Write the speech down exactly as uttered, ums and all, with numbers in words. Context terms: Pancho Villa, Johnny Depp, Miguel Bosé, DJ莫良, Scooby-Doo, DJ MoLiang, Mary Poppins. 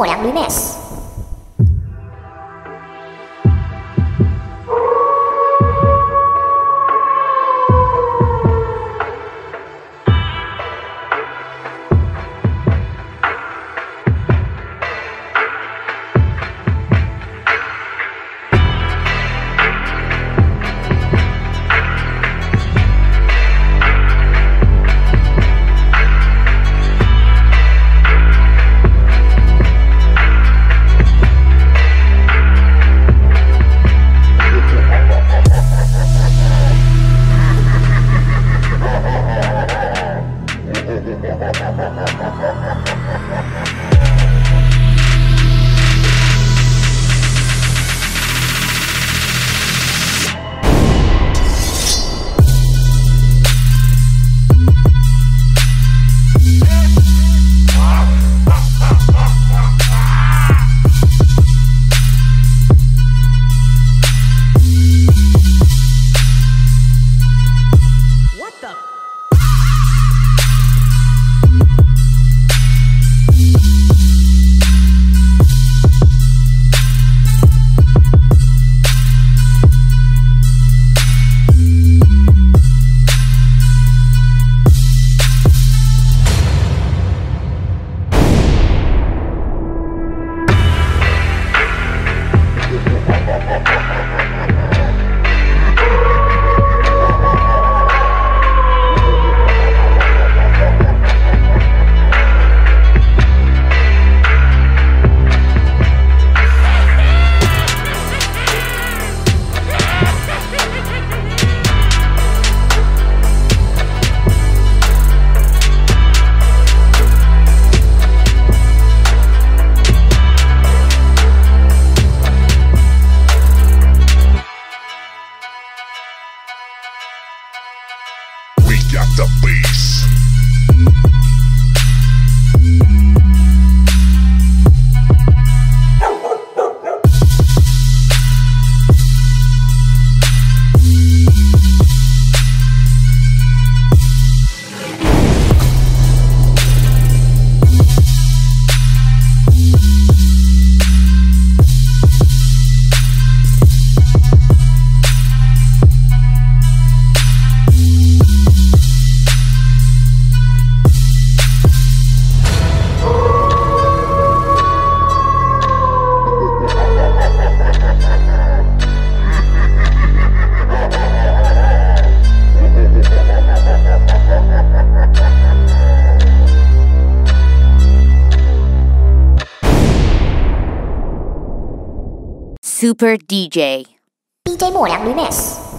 MoLiang remix. Got the bass. Super D J. D J MoLiang remix.